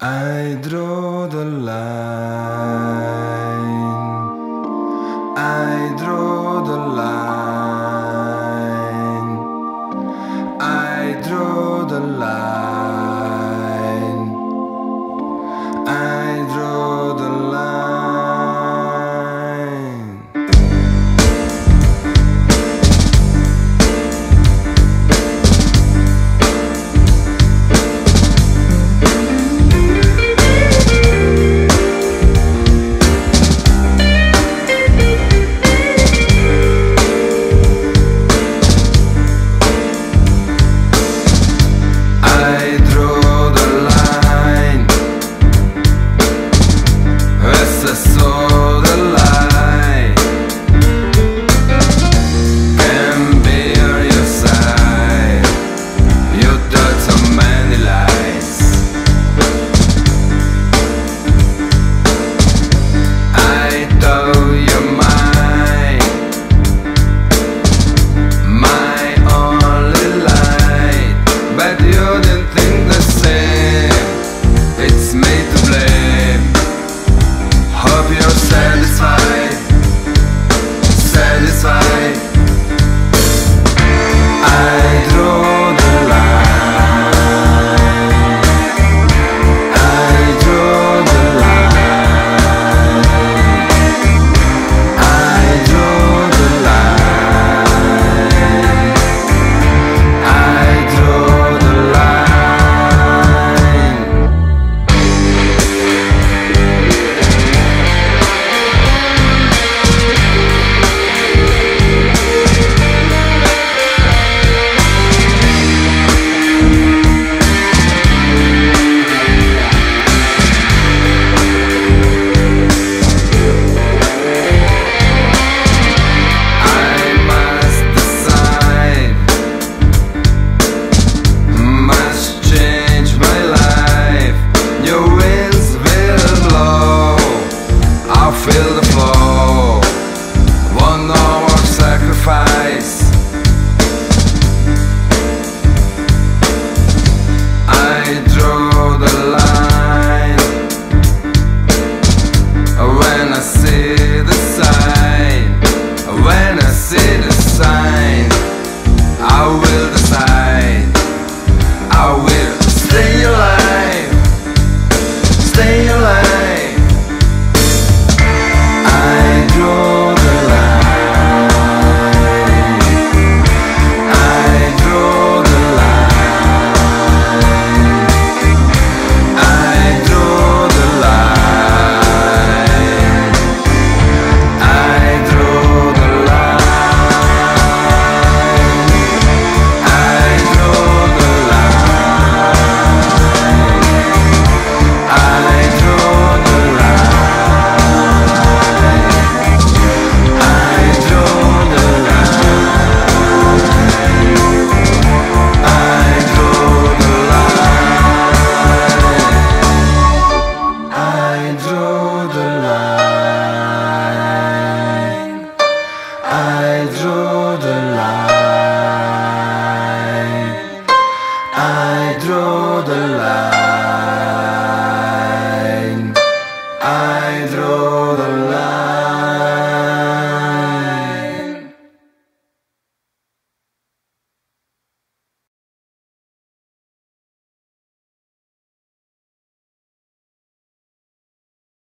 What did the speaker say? I draw the line.